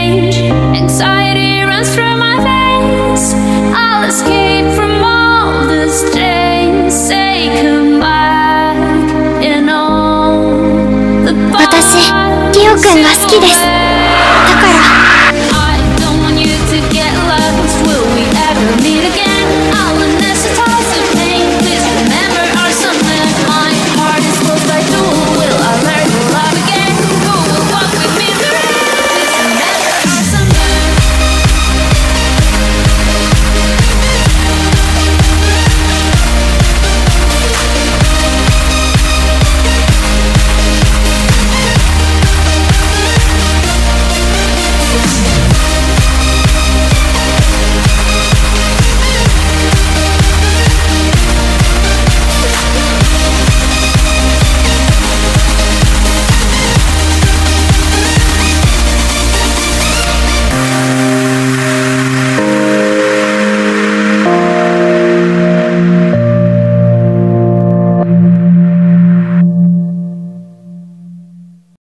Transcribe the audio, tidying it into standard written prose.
change. Anxiety runs through my veins. I'll escape from all this pain. Say come back in all the parts.